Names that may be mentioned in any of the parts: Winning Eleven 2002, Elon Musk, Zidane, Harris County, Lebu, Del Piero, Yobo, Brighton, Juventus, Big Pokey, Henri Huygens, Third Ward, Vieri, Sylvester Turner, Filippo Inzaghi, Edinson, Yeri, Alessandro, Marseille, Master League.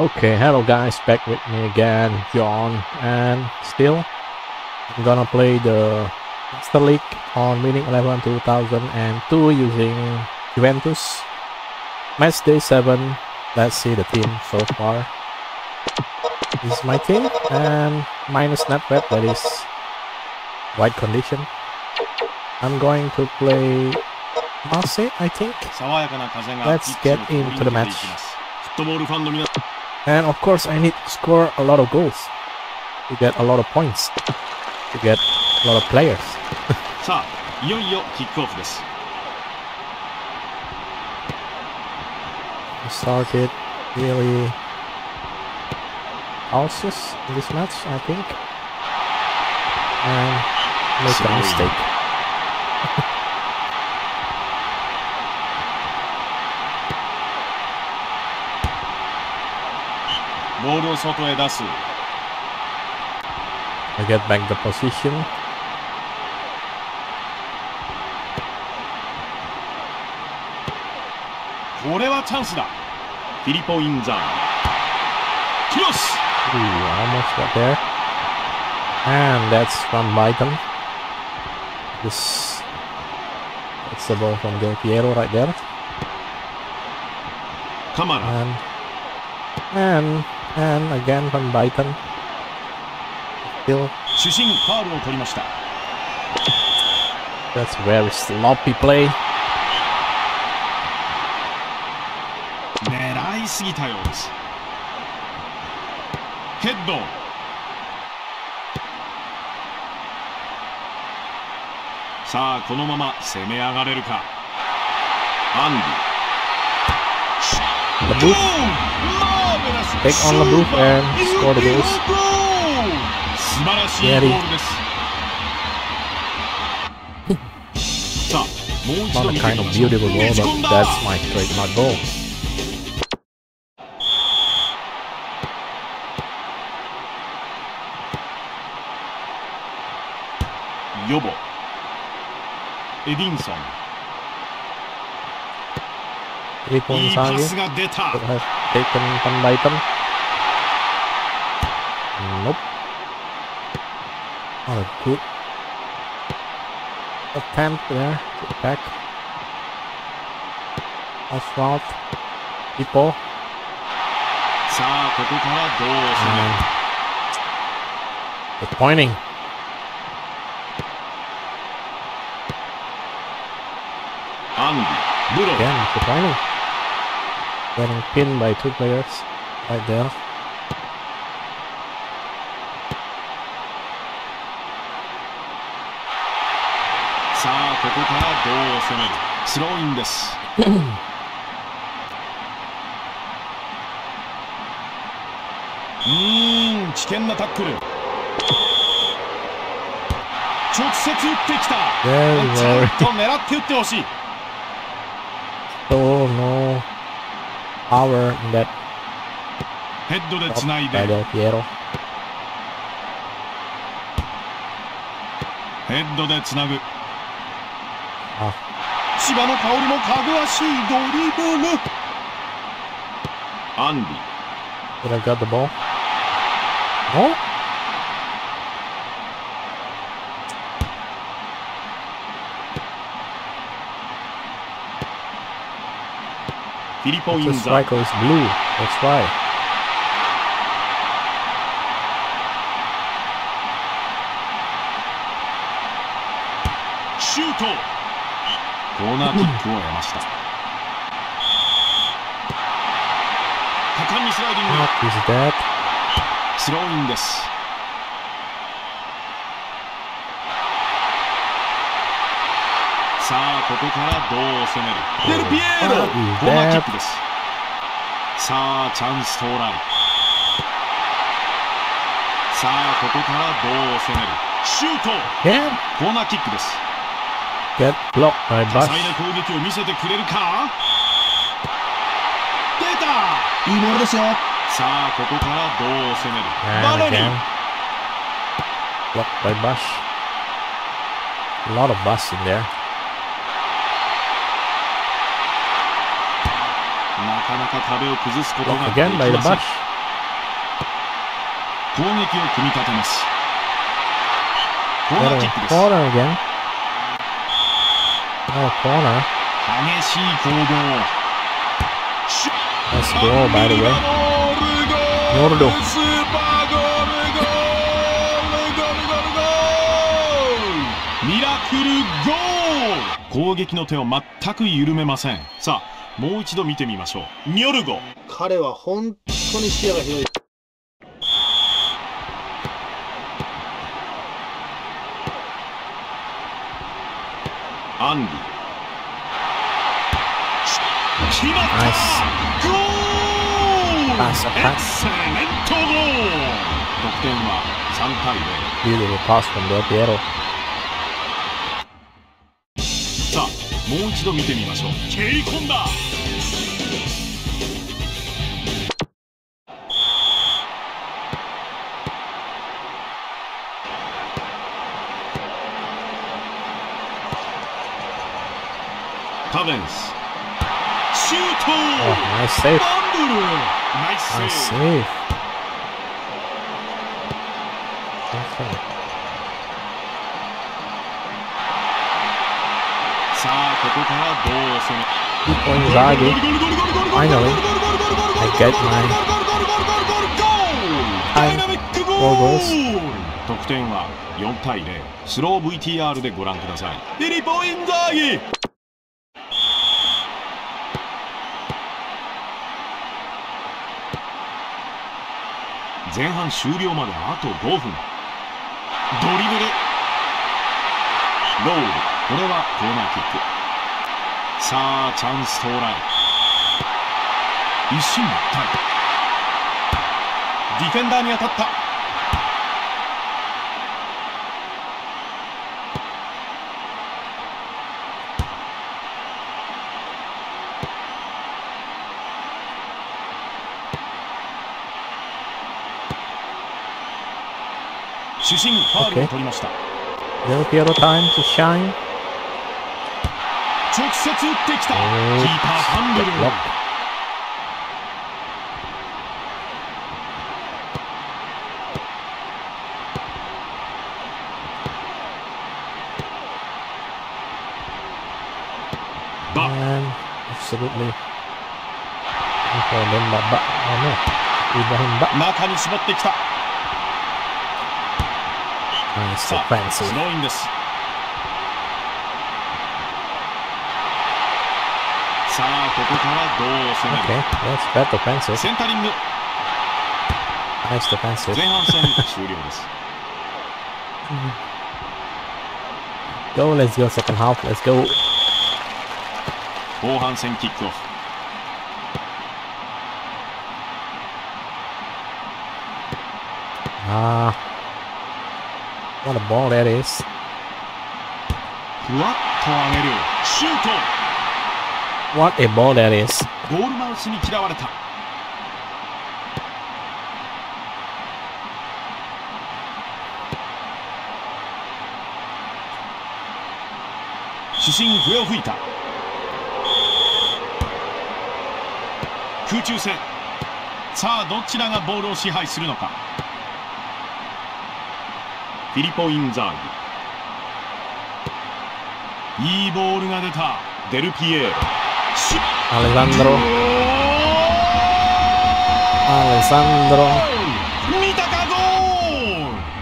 Okay, hello guys, back with me again, John, and still I'm gonna play the Master League on Winning Eleven 2002 using Juventus. Match day 7, let's see the team so far. This is my team, and minus NetWeb, that is wide condition. I'm going to play Marseille, I think. Let's get into the match. And of course I need to score a lot of goals to get a lot of points, to get a lot of players. Started really cautious in this match, I think, and make a mistake. I get back the position. Filippo Inzaghi. Almost got there. And that's from Brighton. That's the ball from Del Piero right there. Come on. And again from Brighton. Still. That's very sloppy play. Take on Lebu and score the goals. Yeri. Not a kind of beautiful goal, but that's my trademark goal. Yobo. Edinson. Filippo Inzaghi could have taken one by them. Nope. Not a good attempt there to attack. Assault people. Disappointing. Again, disappointing. Getting pinned by two players right there. So no power in that by Del Piero. Did I got the ball? No? The striker is blue, that's why. Shoot! Corner kick. What is that? Throwing this. Del Piero! Get blocked by Bus. And again. Blocked by Bus. A lot of Bus in there. Blocked again by the Bash. Corner again. Another corner. Nice goal, by the way. Nordo. Nice. Beautiful pass from Del Piero. Oh, nice save. Nice save. Perfect. Filippo Inzaghi, finally, I get my time, 4 goals. Okay. Del Piero, time to shine. And absolutely. Nice defensive. さあ、ここからどう攻める? That's bad defensive. センタリング。 Nice defensive. 前半戦終了です。 Go, let's go, second half, let's go. 後半戦キックオフ。 Ah, what a ball that is. ふわっと上げる。シュート。 What a ball that is. Filippo Inzaghi. いいボールが出た。 Del Piero. Alessandro.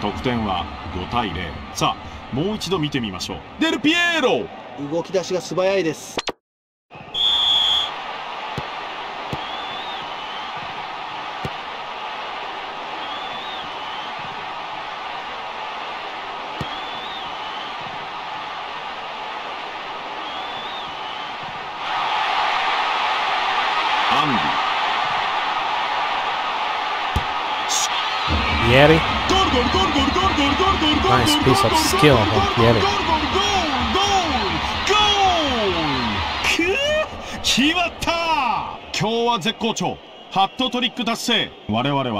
得点は 5対0。 さあ、もう一度見てみましょう。デルピエロ。動き出しが素早いです。Yeri. Nice piece of skill from Yeri. Hat-trick.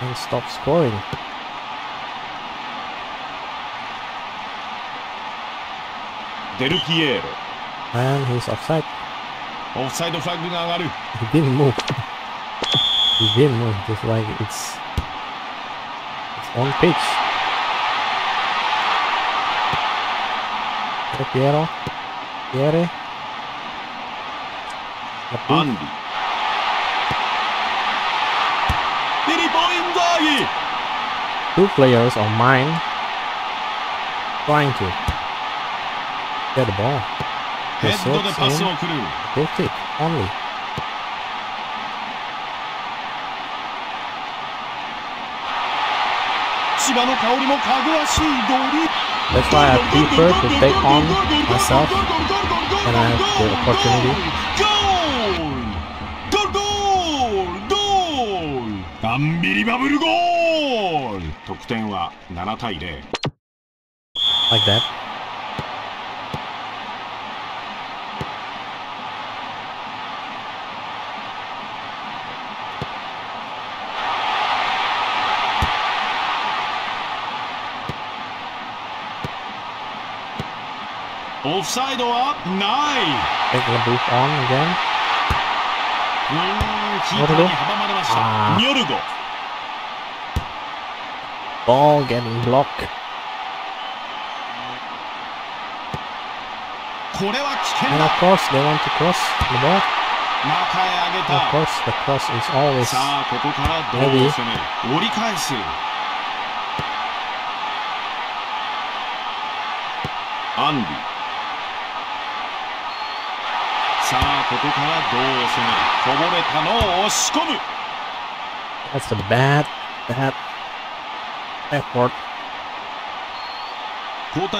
And stop scoring. Del Piero. And he's offside. Offside flag will go up. He didn't move. He didn't move. Just like it's on pitch. Del Piero. Yeri. Andy. Filippo Inzaghi. Two players on mine trying to get the ball. The pass in. Goal kick only. That's why I prefer to take on myself when I have the opportunity. Goal! Goal! Goal! Unbelievable goal! 得点は7対0. Like that. Offside or up? Nine. Take the boot on again. Ball getting blocked. And of course they want to cross the ball. Of course the cross is always heavy. Andy. That's a bad effort. Come on, man. They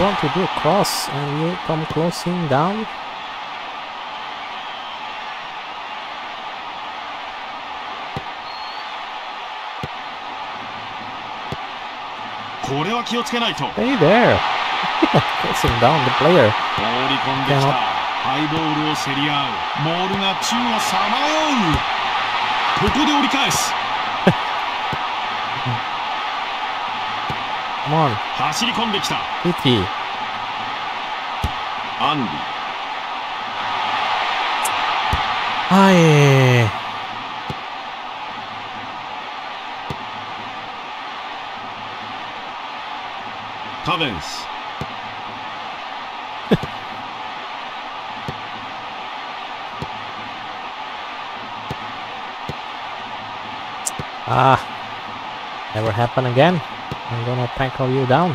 want to do a cross and you come closing down. Hey there! Pressing down the player. Come on. Pity. Andy. Aye. Covens. Never happen again. I'm gonna tackle you down.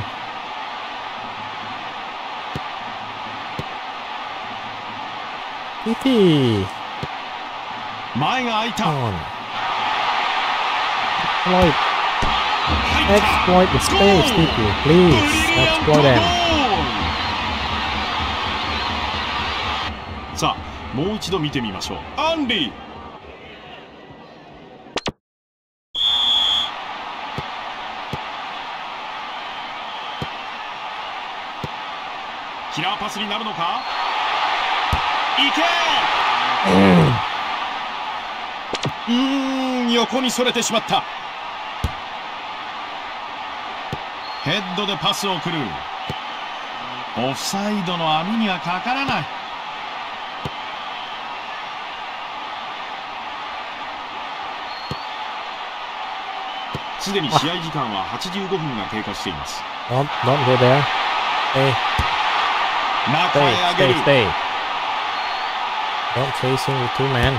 Kitty. Exploit the space, Tiki, please. Exploit them. Andy.ヘッドでパスを送る。オフサイドの網にはかからない。すでに試合時間は85分が経過しています。Don't go there. Stay. Don't chase him with two men.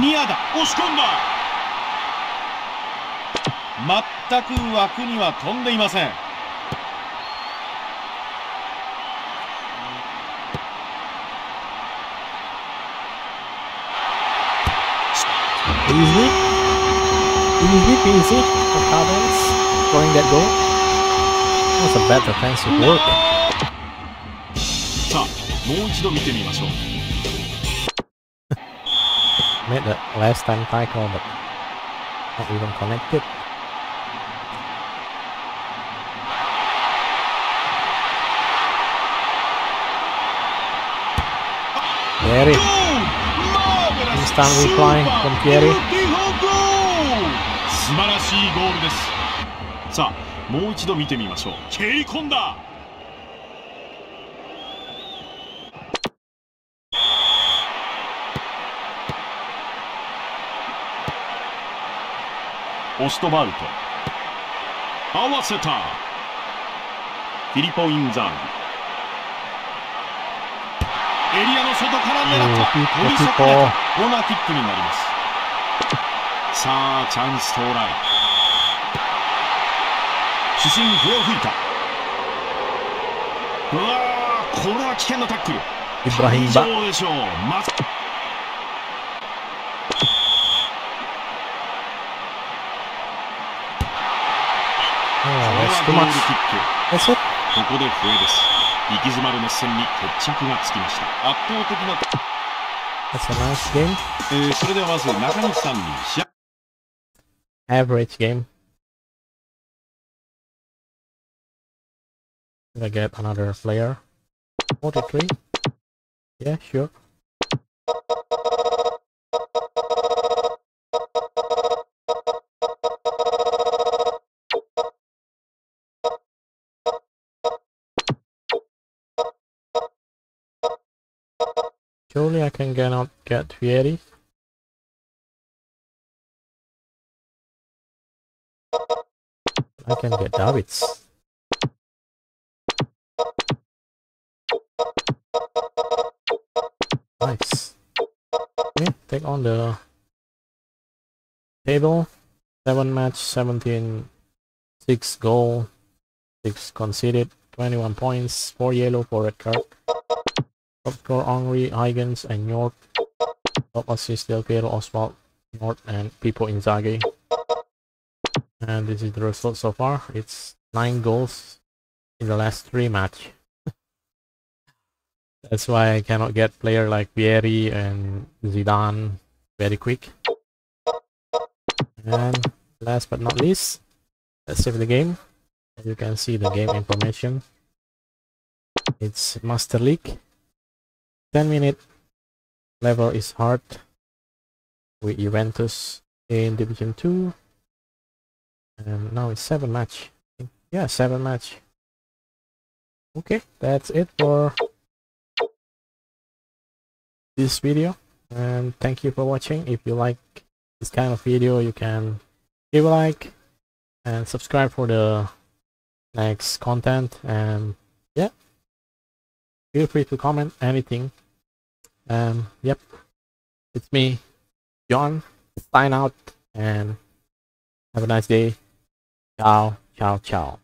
ニアだ。押し込んだ。 全く枠には飛んでいません。Easy for Cavens scoring that goal. That's a bad defensive work. さあ、もう一度見てみましょう。Made the last time tackle, but not even connected. Yeri. Goal! time replying from Pieri. Filippo Inzaghi. That's too much. That's it. That's a nice game. Average game. Did I get another player? 43? Yeah, sure. Surely I can cannot get Vieri. I can get Davids. Nice. Okay, take on the table. 7 match, 17, 6 goal, 6 conceded, 21 points, 4 yellow, 4 red card. Top scorer Henri Huygens and York. Top assist Del Piero, Oswald, York, and Filippo Inzaghi. And this is the result so far. It's 9 goals in the last 3 match. That's why I cannot get player like Vieri and Zidane very quick. And last but not least, let's save the game. As you can see the game information. It's Master League. 10-minute level is hard with Juventus in Division 2, and now it's 7 match. Yeah, 7 match. Okay, that's it for this video, and thank you for watching. If you like this kind of video, you can give a like and subscribe for the next content, and yeah, feel free to comment anything. Yep, it's me, John, sign out, and have a nice day. Ciao, ciao, ciao.